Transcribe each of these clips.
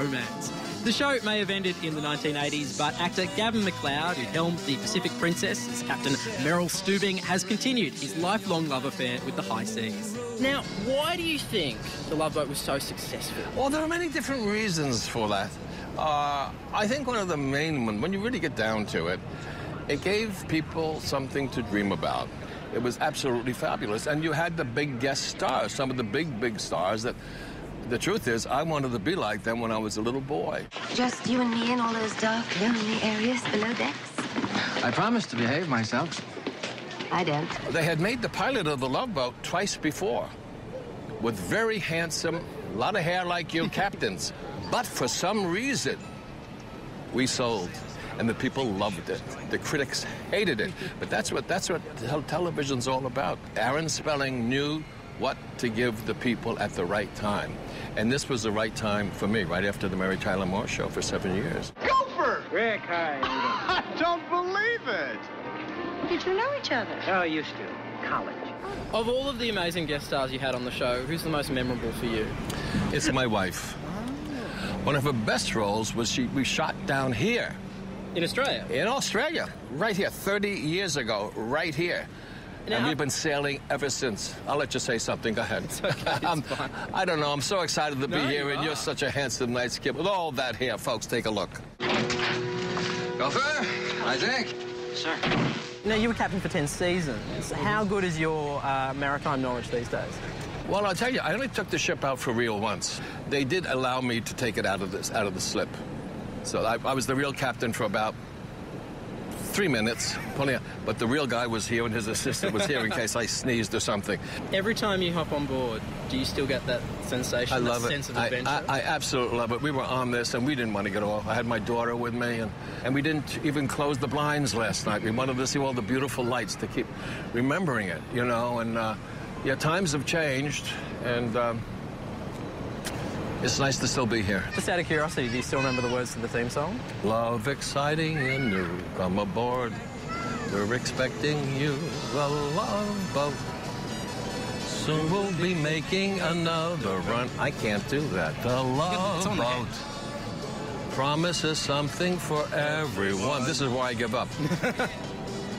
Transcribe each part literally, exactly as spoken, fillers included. romance. The show may have ended in the nineteen eighties, but actor Gavin MacLeod, who helmed The Pacific Princess as Captain Meryl Steubing, has continued his lifelong love affair with the high seas. Now, why do you think The Love Boat was so successful? Well, there are many different reasons for that. Uh, I think one of the main ones, when you really get down to it, it gave people something to dream about. It was absolutely fabulous, and you had the big guest stars, some of the big, big stars that... The truth is, I wanted to be like them when I was a little boy. Just you and me in all those dark, lonely areas below decks? I promised to behave myself. I don't. They had made the pilot of The Love Boat twice before, with very handsome, lot of hair like you captains. But for some reason, we sold, and the people loved it. The critics hated it. But that's what, that's what television's all about. Aaron Spelling knew what to give the people at the right time. And this was the right time for me, right after the Mary Tyler Moore show for seven years. Gopher! Rick, hi. I don't believe it. Did you know each other? Oh, I used to. College. Of all of the amazing guest stars you had on the show, who's the most memorable for you? It's my wife. One of her best roles was she we shot down here. In Australia? In Australia. Right here, thirty years ago, right here. And we've been sailing ever since. I'll let you say something. Go ahead. It's okay, it's um, fine. I don't know. I'm so excited to be no, here, you and are. You're such a handsome night skip. With all that here, folks, take a look. Gopher, Isaac. Sir. Now, you were captain for ten seasons. How good is your uh, maritime knowledge these days? Well, I'll tell you, I only took the ship out for real once. They did allow me to take it out of, this, out of the slip. So I, I was the real captain for about three minutes, but the real guy was here and his assistant was here in case I sneezed or something. Every time you hop on board, do you still get that sensation, I love that it. sense of adventure? I, I, I absolutely love it. We were on this and we didn't want to get off. I had my daughter with me and, and we didn't even close the blinds last night. We wanted to see all the beautiful lights to keep remembering it, you know, and uh, yeah, times have changed and um, it's nice to still be here. Just out of curiosity, do you still remember the words to the theme song? Love, exciting and new, come aboard. We're expecting you, the Love Boat. Soon we'll be making another run. I can't do that. The Love Boat promises something for everyone. This is where I give up.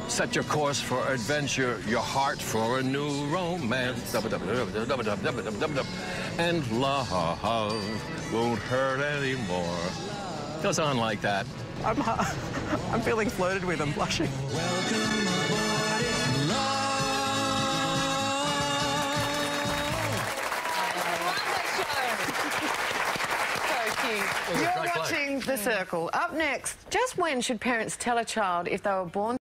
Set your course for adventure, your heart for a new romance. And love won't hurt anymore. Goes on like that. I'm, uh, I'm feeling flirted with, I'm blushing. Welcome aboard, it's love. So cute. You're watching The Circle. Up next, just when should parents tell a child if they were born